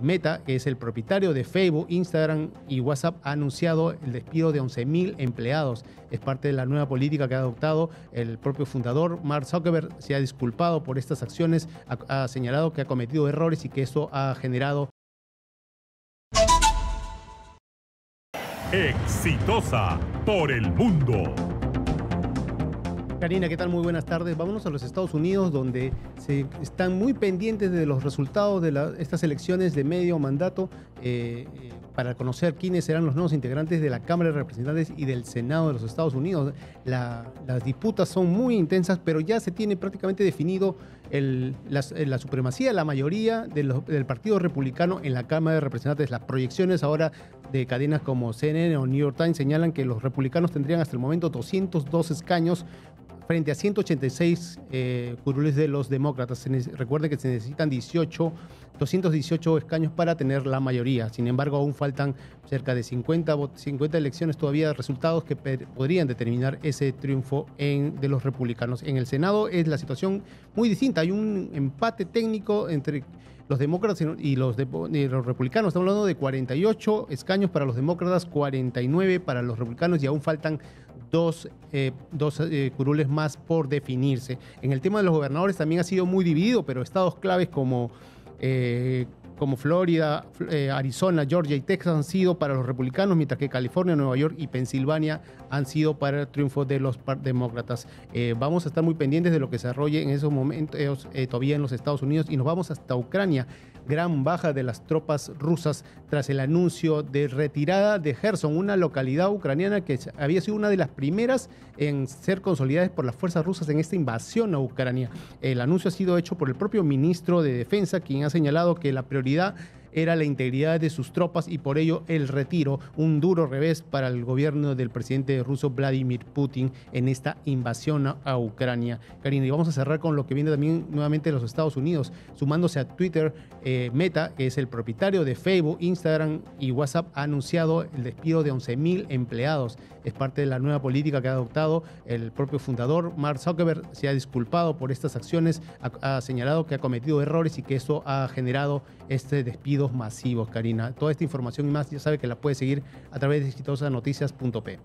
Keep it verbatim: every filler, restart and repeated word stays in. Meta, que es el propietario de Facebook, Instagram y WhatsApp, ha anunciado el despido de once mil empleados. Es parte de la nueva política que ha adoptado el propio fundador. Mark Zuckerberg se ha disculpado por estas acciones, ha, ha señalado que ha cometido errores y que esto ha generado... Exitosa por el mundo. Karina, ¿qué tal? Muy buenas tardes. Vámonos a los Estados Unidos, donde se están muy pendientes de los resultados de la, estas elecciones de medio mandato eh, eh, para conocer quiénes serán los nuevos integrantes de la Cámara de Representantes y del Senado de los Estados Unidos. La, las disputas son muy intensas, pero ya se tiene prácticamente definido el, la, la supremacía, la mayoría de los, del Partido Republicano en la Cámara de Representantes. Las proyecciones ahora de cadenas como C N N o New York Times señalan que los republicanos tendrían hasta el momento doscientos dos escaños frente a ciento ochenta y seis eh, curules de los demócratas. Recuerde que se necesitan doscientos dieciocho escaños para tener la mayoría. Sin embargo, aún faltan cerca de cincuenta elecciones todavía, resultados que podrían determinar ese triunfo en, de los republicanos. En el Senado es la situación muy distinta. Hay un empate técnico entre los demócratas y los, de, y los republicanos. Estamos hablando de cuarenta y ocho escaños para los demócratas, cuarenta y nueve para los republicanos, y aún faltan dos, eh, dos eh, curules más por definirse. En el tema de los gobernadores también ha sido muy dividido, pero estados claves como, eh, como Florida, eh, Arizona, Georgia y Texas han sido para los republicanos, mientras que California, Nueva York y Pensilvania han sido para el triunfo de los demócratas. Eh, vamos a estar muy pendientes de lo que se desarrolle en esos momentos eh, todavía en los Estados Unidos, y nos vamos hasta Ucrania. Gran baja de las tropas rusas tras el anuncio de retirada de Kherson, una localidad ucraniana que había sido una de las primeras en ser consolidadas por las fuerzas rusas en esta invasión a Ucrania. El anuncio ha sido hecho por el propio ministro de Defensa, quien ha señalado que la prioridad era la integridad de sus tropas y por ello el retiro, un duro revés para el gobierno del presidente ruso Vladimir Putin en esta invasión a Ucrania. Karina, y vamos a cerrar con lo que viene también nuevamente de los Estados Unidos, sumándose a Twitter. eh, Meta, que es el propietario de Facebook, Instagram y WhatsApp, ha anunciado el despido de once mil empleados. Es parte de la nueva política que ha adoptado el propio fundador. Mark Zuckerberg se ha disculpado por estas acciones, ha, ha señalado que ha cometido errores y que esto ha generado este despido masivos. Karina, toda esta información y más ya sabe que la puede seguir a través de exitosa noticias punto pe.